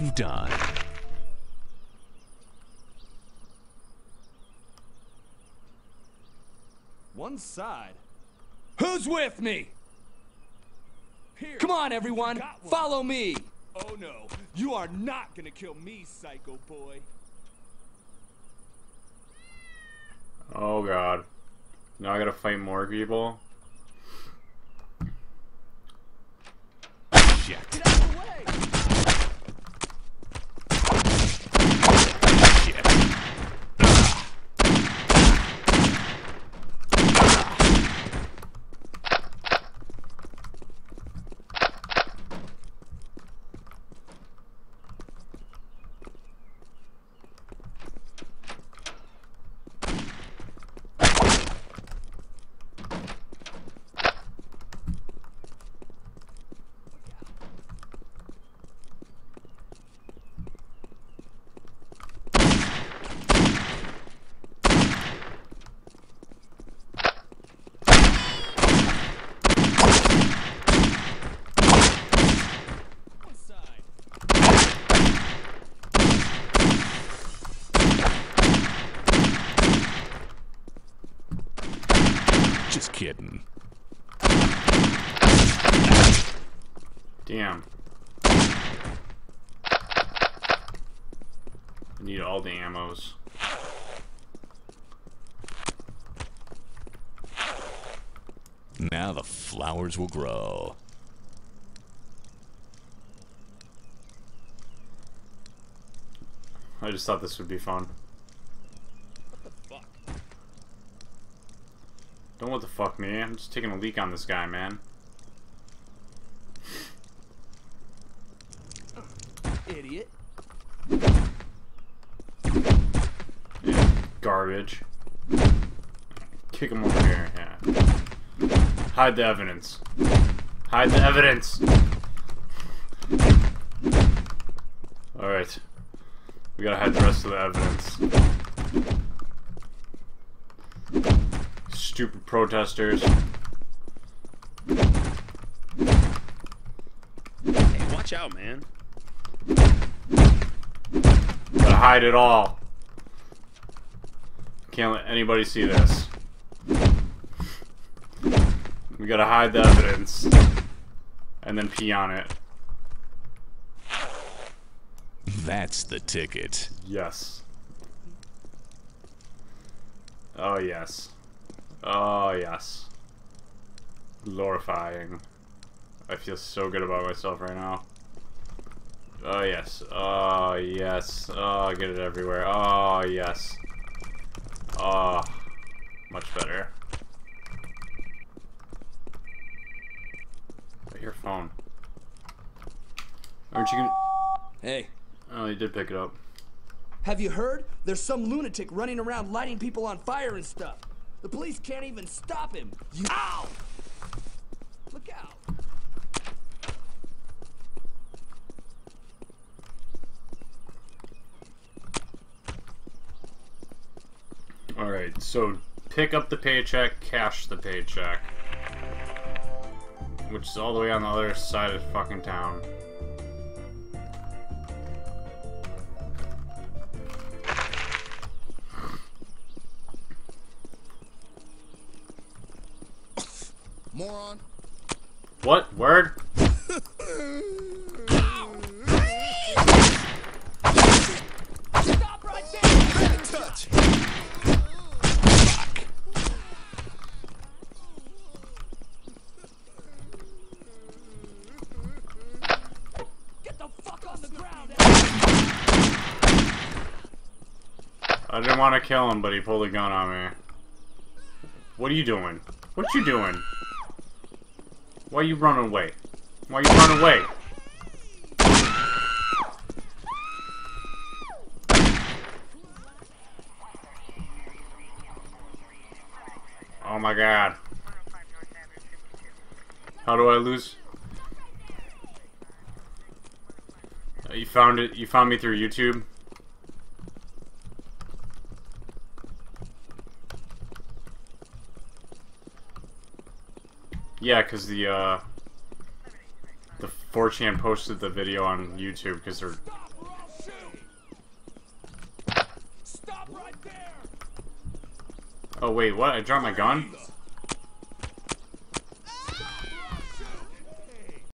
and done. One side. Who's with me? Here. Come on, everyone. Follow me. Oh, no. You are not gonna kill me, psycho boy. Oh, God. Now I gotta fight more people. Shit. Get out of the way. Just kidding. Damn. I need all the ammos. Now the flowers will grow. I just thought this would be fun. Don't what the fuck me, I'm just taking a leak on this guy, man. Idiot. Yeah, garbage. Kick him over here, yeah. Hide the evidence. Hide the evidence! Alright. We gotta hide the rest of the evidence. Stupid protesters. Hey, watch out, man. Gotta hide it all. Can't let anybody see this. We gotta hide the evidence. And then pee on it. That's the ticket. Yes. Oh, yes. Oh, yes. Glorifying. I feel so good about myself right now. Oh, yes. Oh, yes. Oh, get it everywhere. Oh, yes. Oh, much better. I hear phone. Aren't you gonna... Hey. Oh, you did pick it up. Have you heard? There's some lunatic running around lighting people on fire and stuff. The police can't even stop him. You Ow! Look out. All right, so pick up the paycheck, cash the paycheck. Which is all the way on the other side of fucking town. Moron. What word? Stop right there. Touch. Fuck. Get the fuck on the ground. I didn't want to kill him, but he pulled a gun on me. What are you doing? What you doing? Why you run away? Why you run away? Oh my god. How do I lose? You found it. You found me through YouTube. Yeah, because the 4chan posted the video on YouTube because they're Oh wait, what? I dropped my gun?